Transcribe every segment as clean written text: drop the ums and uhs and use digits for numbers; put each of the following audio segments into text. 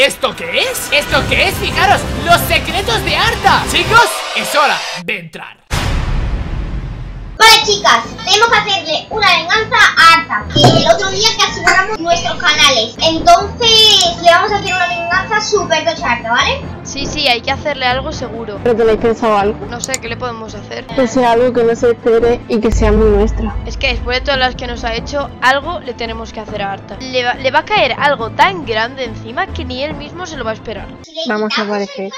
¿Esto qué es? ¿Esto qué es? Fijaros, los secretos de Arta. Chicos, es hora de entrar. Vale, chicas, tenemos que hacerle una venganza a Arta. El otro día casi borramos nuestros canales. Entonces le vamos a hacer una venganza súper tocha a Arta, ¿vale? Sí, sí, hay que hacerle algo seguro. ¿Pero tenéis pensado algo? No sé, ¿qué le podemos hacer? Que sea algo que no se espere y que sea muy nuestra. Es que después de todas las que nos ha hecho, algo le tenemos que hacer a Arta. Le va a caer algo tan grande encima que ni él mismo se lo va a esperar. Vamos a aparecer.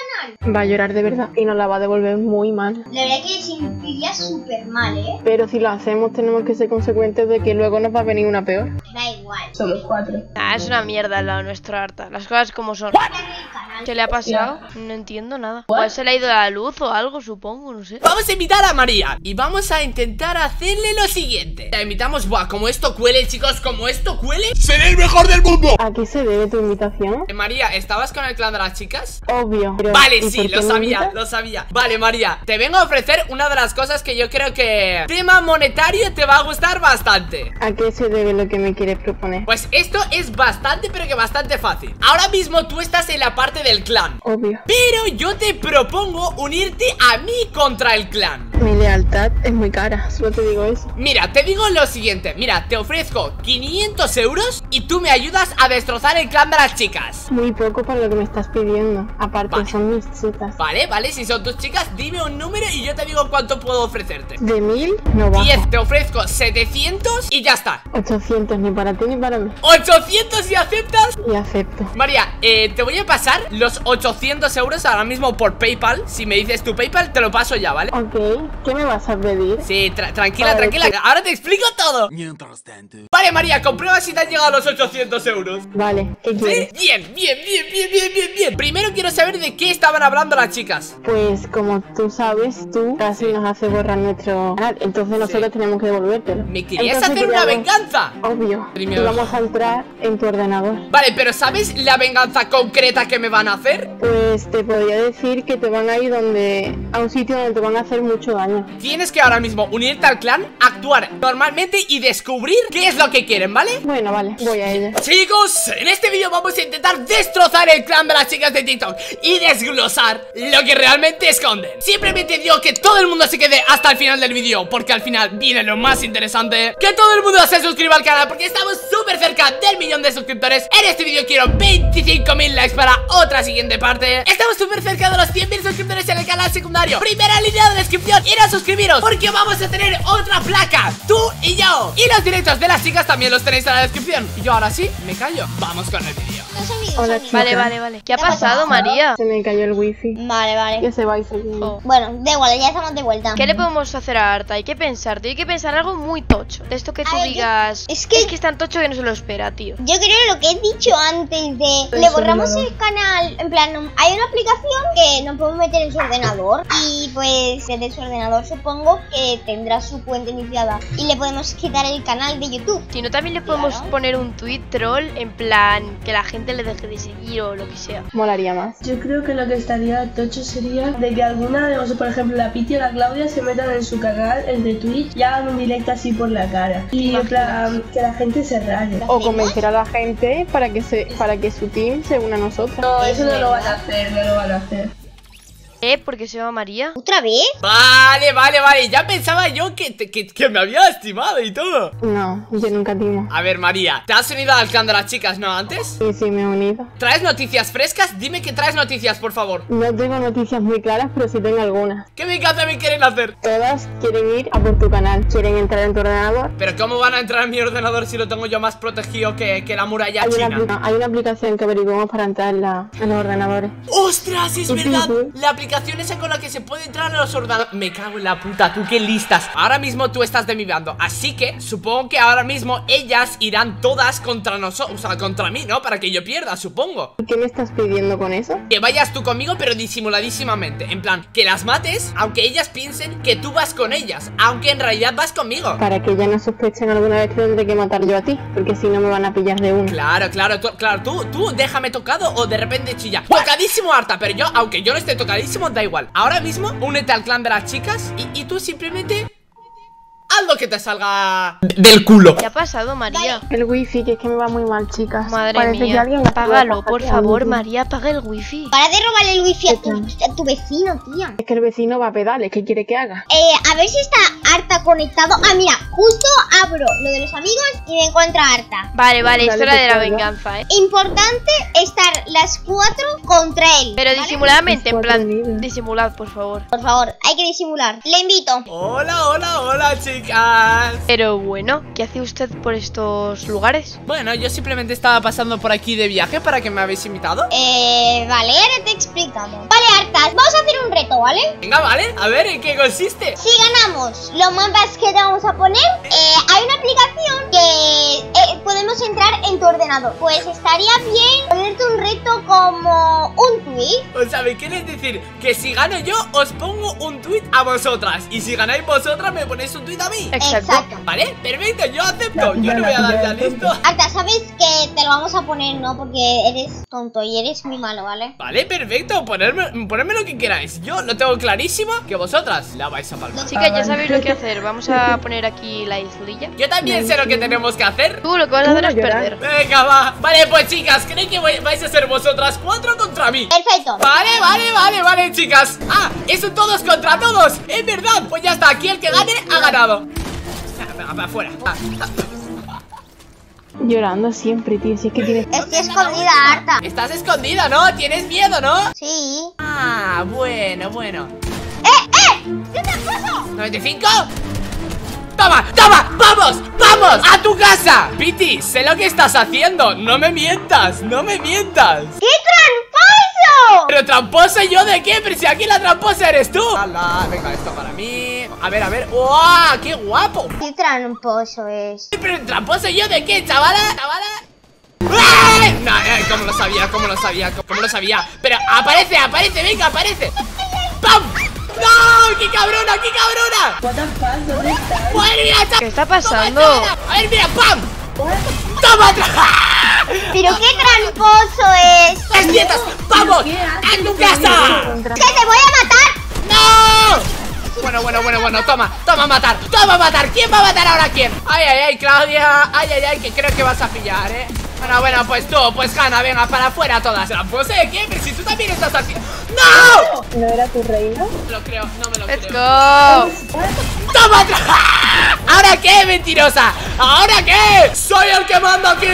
Va a llorar de verdad y nos la va a devolver muy mal. La verdad es que se sentiría súper mal, ¿eh? Pero si lo hacemos tenemos que ser consecuentes de que luego nos va a venir una peor. Da igual. Somos cuatro. Ah, es una mierda la nuestra Arta. Las cosas como son. ¿Qué le ha pasado? No entiendo nada. Pues se le ha ido la luz o algo, supongo, no sé. Vamos a invitar a María y vamos a intentar hacerle lo siguiente. La invitamos, buah, como esto cuele, chicos, como esto cuele. ¡Seré el mejor del mundo! ¿A qué se debe tu invitación? María, ¿estabas con el clan de las chicas? Obvio. Vale, sí, lo sabía, lo sabía. Vale, María, te vengo a ofrecer una de las cosas que yo creo que... tema monetario te va a gustar bastante. ¿A qué se debe lo que me quieres proponer? Pues esto es bastante, pero que bastante fácil. Ahora mismo tú estás en la parte del clan. Obvio. Pero yo te propongo unirte a mí contra el clan. Mi lealtad es muy cara, solo te digo eso. Mira, te digo lo siguiente. Mira, te ofrezco 500 euros y tú me ayudas a destrozar el clan de las chicas. Muy poco para lo que me estás pidiendo. Aparte, vale, son mis chicas. Vale, vale, si son tus chicas, dime un número y yo te digo cuánto puedo ofrecerte. De 1000. No bajo. 10, te ofrezco 700 y ya está. 800, ni para ti ni para mí. 800 y aceptas. Y acepto. María, te voy a pasar los 800 euros ahora mismo por Paypal. Si me dices tu Paypal, te lo paso ya, ¿vale? Ok, ¿qué me vas a pedir? Sí, tranquila, tranquila, ahora te explico todo. Mientras tanto. Vale, María, comprueba si te han llegado los 800 euros. Vale, ¿qué quieres? ¿Sí? Bien, bien, bien, bien, bien, bien, bien. Primero quiero saber de qué estaban hablando las chicas. Pues como tú sabes, tú casi nos hace borrar nuestro... Entonces nosotros tenemos que devolvértelo. ¿Me querías hacer una venganza? Obvio. Primero vamos a entrar en tu ordenador. Vale, pero ¿sabes la venganza concreta que me van a hacer? Pues te podría decir que te van a ir donde... a un sitio donde te van a hacer mucho daño. Tienes que ahora mismo unirte al clan, actuar normalmente y descubrir qué es lo que quieren, ¿vale? Bueno, vale, voy a ello. Chicos, en este vídeo vamos a intentar destrozar el clan de las chicas de TikTok y desglosar lo que realmente esconden. Simplemente digo que todo el mundo se quede hasta el final del vídeo, porque al final viene lo más interesante. Que todo el mundo se suscriba al canal, porque estamos súper cerca del 1.000.000 de suscriptores. En este vídeo quiero 25.000 likes para otra siguiente parte. Estamos súper cerca de los 100.000 suscriptores en el canal secundario. Primera línea de descripción, ir a suscribiros, porque vamos a tener otra placa, tú y yo. Y los directos de las chicas también los tenéis en la descripción. Y yo ahora sí, me callo. Vamos con el vídeo. Hola, vale, vale, vale. ¿Qué ha pasado, María? Se me cayó el wifi. Vale, vale. Ya se va y se viene. Bueno, da igual, ya estamos de vuelta. ¿Qué le podemos hacer a Arta? Hay que pensar, hay que pensar algo muy tocho. De esto que tú digas. Es que es tan tocho que no se lo espera, tío. Yo creo lo que he dicho antes de... Le borramos el canal. En plan, hay una aplicación que nos podemos meter en su ordenador. Y pues desde su ordenador supongo que tendrá su cuenta iniciada. Y le podemos quitar el canal de YouTube. Si no, también le podemos poner un tweet troll. En plan, que la gente le deje de seguir o lo que sea. Molaría más. Yo creo que lo que estaría tocho sería de que alguna de vosotros, por ejemplo la Piti o la Claudia, se metan en su canal, el de Twitch, y hagan un directo así por la cara. Y que la gente se raye. O convencer a la gente para que su team se una a nosotros. No, eso no lo van a hacer, no lo van a hacer. Porque se llama María. ¿Otra vez? Vale, vale, vale. Ya pensaba yo que me había estimado y todo. No, yo nunca timo. A ver, María, ¿te has unido al clan de las chicas, no, antes? Sí, sí, me he unido. ¿Traes noticias frescas? Dime que traes noticias, por favor. No tengo noticias muy claras, pero sí tengo algunas. ¿Qué venganza también quieren hacer? Todas quieren ir a por tu canal. Quieren entrar en tu ordenador. ¿Pero cómo van a entrar en mi ordenador si lo tengo yo más protegido que la muralla china? Hay una aplicación que averiguamos para entrar en los ordenadores. ¡Ostras, es verdad! Sí. La aplicación esa con la que se puede entrar a los ordenadores. Me cago en la puta, tú qué listas. Ahora mismo tú estás de mi bando, así que supongo que ahora mismo ellas irán todas contra nosotros, o sea, contra mí, ¿no? Para que yo pierda, supongo. ¿Qué me estás pidiendo con eso? Que vayas tú conmigo, pero disimuladísimamente. En plan, que las mates, aunque ellas piensen que tú vas con ellas, aunque en realidad vas conmigo. Para que ya no sospechen alguna vez que tendré que matar yo a ti, porque si no me van a pillar de uno. Claro, claro, claro, tú déjame tocado o de repente chilla. Tocadísimo, Arta, pero yo, aunque yo no esté tocadísimo, da igual. Ahora mismo únete al clan de las chicas y tú simplemente saldo que te salga del culo. ¿Qué ha pasado, María? El wifi, que es que me va muy mal, chicas. Madre mía, apágalo, por favor, María, apaga el wifi. Para de robarle el wifi a tu vecino, tía. Es que el vecino va a pedales, ¿qué quiere que haga? A ver si está Arta conectado. Ah, mira, justo abro lo de los amigos y me encuentro a Arta. Vale, vale, es hora de la venganza, Importante estar las cuatro contra él. Pero disimuladamente, en plan, disimulad, por favor. Por favor, hay que disimular. Le invito. Hola, hola, hola, chicas. Pero bueno, ¿qué hace usted por estos lugares? Bueno, yo simplemente estaba pasando por aquí de viaje para que me habéis invitado. Vale, ahora te explicamos. Vale, Artas, vamos a hacer un reto, ¿vale? Venga, vale, a ver, ¿en qué consiste? Si ganamos los mapas que te vamos a poner, hay una aplicación que podemos entrar en tu ordenador. Pues estaría bien ponerte un reto como un tweet. O sea, ¿me quieres decir que si gano yo os pongo un tweet a vosotras? Y si ganáis vosotras me ponéis un tweet a mí. Exacto. Vale, perfecto, yo acepto. Yo no voy a dar ya listo. Arta, sabes que te lo vamos a poner, ¿no? Porque eres tonto y eres muy malo, ¿vale? Vale, perfecto, ponerme lo que queráis. Yo lo tengo clarísimo que vosotras la vais a palmar. Chicas, ya sabéis lo que hacer. Vamos a poner aquí la islilla. Yo también sé lo que tenemos que hacer. Tú lo que vas a hacer es perder. Venga, va. Vale, pues chicas, creo que vais a ser vosotras cuatro contra mí. Perfecto. Vale, vale, vale, vale, chicas. Ah, eso todos contra todos. Es verdad. Pues ya está, aquí el que gane ha ganado. Afuera. Llorando siempre, tío, si es que tienes... Estoy escondida, Arta. Estás escondida, ¿no? Tienes miedo, ¿no? Sí. Ah, bueno, bueno. ¡Yo te acuso! ¿95? ¡Toma, toma! ¡Vamos, vamos! ¡A tu casa! Piti, sé lo que estás haciendo. No me mientas, no me mientas. ¡Qué tramposo! ¿Pero tramposo yo de qué? Pero si aquí la tramposa eres tú. ¡Hala! Venga, esto para mí. A ver, a ver. ¡Wow! ¡Qué guapo! ¡Qué tramposo es! ¿Pero tramposo yo de qué, chavala? ¿Chavala? No, ¿cómo lo sabía? ¿Cómo lo sabía? ¿Cómo lo sabía? Pero aparece, aparece, venga, aparece. ¡Pam! ¡No! ¡Qué cabrona! ¡Qué cabrona! What the fuck, ¿dónde estás? ¡Madre mía! ¿Qué está pasando? A ver, mira, ¡pam! ¡Toma! ¡Pero qué tramposo es! ¡Las dietas! ¡Vamos! ¡A tu casa! ¡Que te voy a matar! ¡No! Bueno, toma, toma matar. ¿Quién va a matar ahora a quién? Ay, ay, ay, Claudia, ay, ay, ay, que creo que vas a pillar, Bueno, pues tú, pues gana, venga, para afuera todas. ¿Tramposa de quién? Si tú también estás así. ¡No! ¿No era tu reina? Lo creo, no me lo creo. ¡Let's go! ¡Toma! ¿Ahora qué, mentirosa? ¿Ahora qué? ¡Soy el que mando aquí!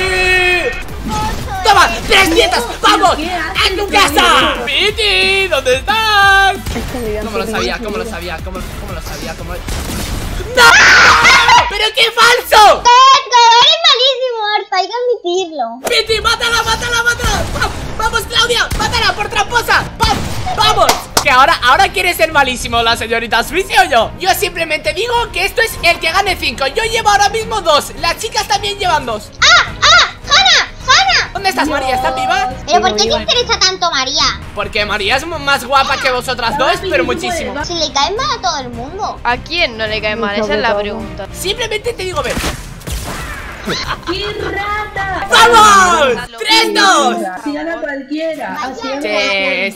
¡Toma! ¡300! ¡Vamos! ¡A tu casa! ¡Piti! ¿Dónde estás? ¿Cómo lo sabía? ¿Cómo lo sabía? ¿Cómo lo sabía? ¿Cómo lo... ¡No! ¡Pero qué falso! ¡Corto! ¡Eres malísimo, Arta! Hay que admitirlo. ¡Piti! ¡Mátala! ¡Mátala! ¡Mátala! ¡Vamos, Claudia! ¡Mátala por tramposa! ¡Vamos! Que ahora quiere ser malísimo la señorita Suisy o yo. Yo simplemente digo que esto es el que gane 5. Yo llevo ahora mismo 2. Las chicas también llevan 2. ¿Dónde estás, María? ¿Estás viva? ¿Pero por qué te interesa tanto María? Porque María es más guapa que vosotras dos, pero muchísimo. Si le cae mal a todo el mundo. ¿A quién no le cae mal? Esa es la pregunta. Simplemente te digo, ve. ¡Qué rata! ¡Vamos! ¡3-2! Si gana cualquiera.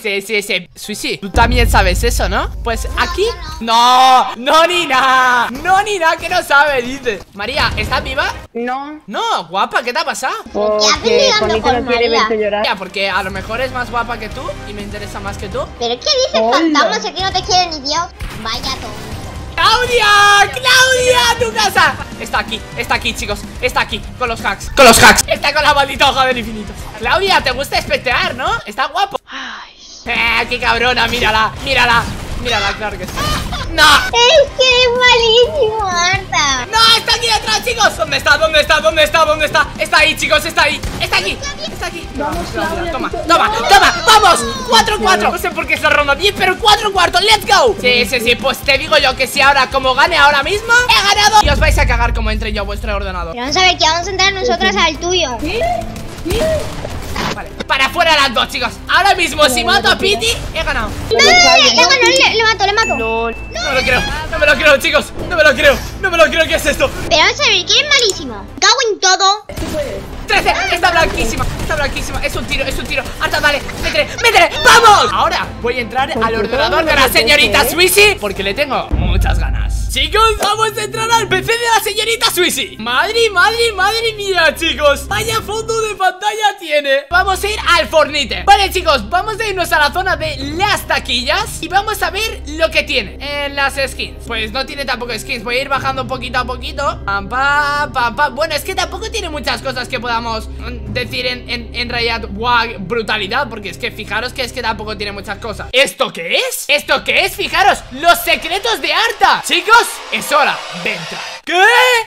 Sí. Suisy, tú también sabes eso, ¿no? Pues aquí... ¡No! ¡No, ni nada! ¡No, ni nada! Que no sabe, dice. María, ¿estás viva? No. No, guapa, ¿qué te ha pasado? Porque Juanito no quiere verte llorar. Porque a lo mejor es más guapa que tú y me interesa más que tú. ¿Pero qué dices, fantasmas? Aquí no te quiere ni Dios. Vaya todo. ¡Claudia! ¡Claudia! ¡A tu casa! Está aquí, chicos. Está aquí, con los hacks. ¡Con los hacks! Está con la maldita hoja del infinito. Claudia, te gusta espetear, ¿no? Está guapo. Ay, qué cabrona, mírala, mírala. Mírala, claro que sí. ¡No! ¡Es que es malísimo, Arta! ¡No! ¡Está aquí detrás, chicos! ¿Dónde está? ¿Dónde está? ¿Dónde está? ¿Dónde está? Está ahí, chicos, está ahí. Está aquí, está aquí. Vamos, Claudia, toma, toma, toma. ¡Vamos! 4-4. No sé por qué es la ronda 10, pero 4-4. ¡Let's go! Sí, pues te digo yo que si ahora, como gane ahora mismo, he ganado. Y os vais a cagar como entre yo a vuestro ordenador. Pero vamos a ver que vamos a entrar nosotras al tuyo. ¿Sí? Vale, para afuera las dos, chicos. Ahora mismo, si mato a Piti, he ganado. No, le mato. No me lo creo, no me lo creo, chicos. No me lo creo, ¿qué es esto? Pero vamos a ver, que es malísimo. Cago en todo. 13, está blanquísima, es un tiro. Arta, dale, métele, ¡vamos! Ahora voy a entrar al ordenador de la señorita Suisy porque le tengo muchas ganas. chicos, vamos a entrar al PC de la señorita Suisy. Madre mía, chicos, vaya fondo de pantalla tiene. Vamos a ir al Fortnite. Vale, chicos, vamos a irnos a la zona de las taquillas y vamos a ver lo que tiene en las skins. Pues no tiene tampoco skins, voy a ir bajando poquito a poquito. Pam, pam, pam, pam. Bueno, es que tampoco tiene muchas cosas que podamos decir en realidad, wow, brutalidad, porque es que fijaros que es que tampoco tiene muchas cosas. ¿Esto qué es? ¿Esto qué es? Fijaros, los secretos de Arta. Chicos, es hora de entrar. ¿Qué?